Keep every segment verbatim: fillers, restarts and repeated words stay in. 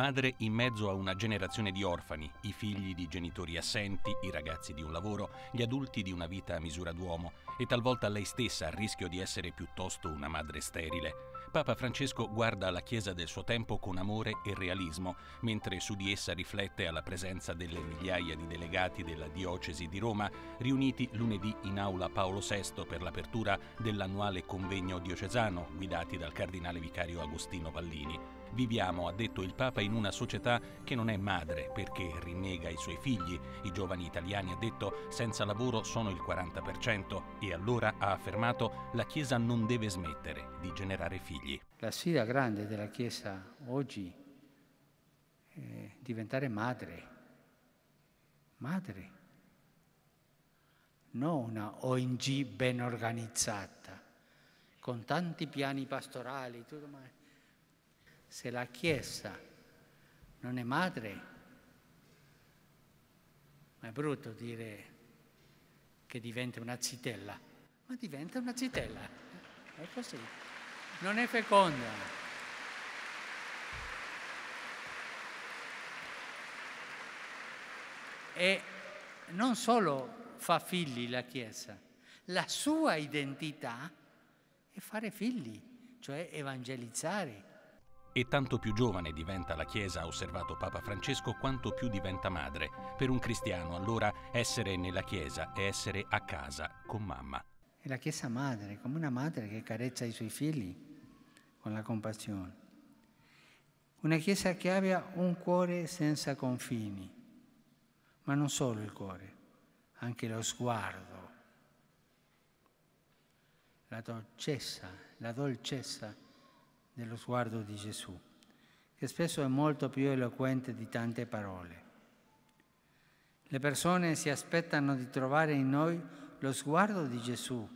madre in mezzo a una generazione di orfani, i figli di genitori assenti, i ragazzi di un lavoro, gli adulti di una vita a misura d'uomo e talvolta lei stessa a rischio di essere piuttosto una madre sterile. Papa Francesco guarda la Chiesa del suo tempo con amore e realismo, mentre su di essa riflette alla presenza delle migliaia di delegati della Diocesi di Roma, riuniti lunedì in aula Paolo sesto per l'apertura dell'annuale convegno diocesano, guidati dal cardinale vicario Agostino Vallini. Viviamo, ha detto il Papa, in una società che non è madre perché rinnega i suoi figli. I giovani italiani, ha detto, senza lavoro sono il quaranta per cento e allora, ha affermato, la Chiesa non deve smettere di generare figli. La sfida grande della Chiesa oggi è diventare madre, madre, non una O N G ben organizzata, con tanti piani pastorali, tutto mai. Se la Chiesa non è madre, ma è brutto dire che diventa una zitella, ma diventa una zitella, è così, non è feconda. E non solo fa figli la Chiesa, la sua identità è fare figli, cioè evangelizzare. E tanto più giovane diventa la Chiesa, ha osservato Papa Francesco, quanto più diventa madre. Per un cristiano, allora, essere nella Chiesa è essere a casa con mamma. È la Chiesa madre, come una madre che carezza i suoi figli con la compassione. Una Chiesa che abbia un cuore senza confini, ma non solo il cuore, anche lo sguardo, la dolcezza, la dolcezza dello sguardo di Gesù, che spesso è molto più eloquente di tante parole. Le persone si aspettano di trovare in noi lo sguardo di Gesù,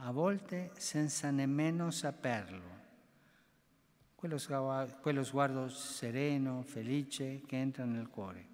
a volte senza nemmeno saperlo. Quello sguardo, quello sguardo sereno, felice, che entra nel cuore.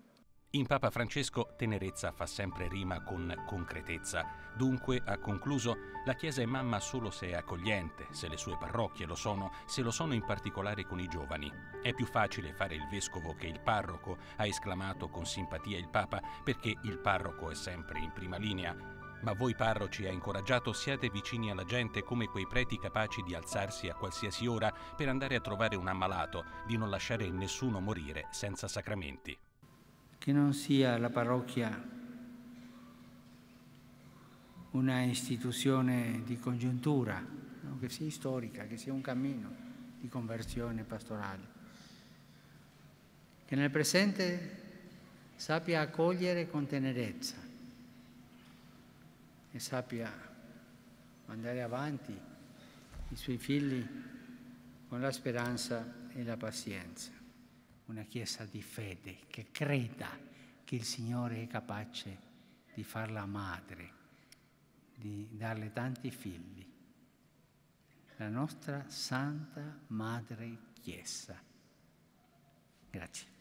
In Papa Francesco tenerezza fa sempre rima con concretezza. Dunque, ha concluso, la Chiesa è mamma solo se è accogliente, se le sue parrocchie lo sono, se lo sono in particolare con i giovani. È più facile fare il vescovo che il parroco, ha esclamato con simpatia il Papa, perché il parroco è sempre in prima linea. Ma voi parroci, ha incoraggiato, siate vicini alla gente come quei preti capaci di alzarsi a qualsiasi ora per andare a trovare un ammalato, di non lasciare nessuno morire senza sacramenti. Che non sia la parrocchia una istituzione di congiuntura, no? Che sia storica, che sia un cammino di conversione pastorale, che nel presente sappia accogliere con tenerezza e sappia mandare avanti i suoi figli con la speranza e la pazienza. Una Chiesa di fede, che creda che il Signore è capace di farla madre, di darle tanti figli. La nostra Santa Madre Chiesa. Grazie.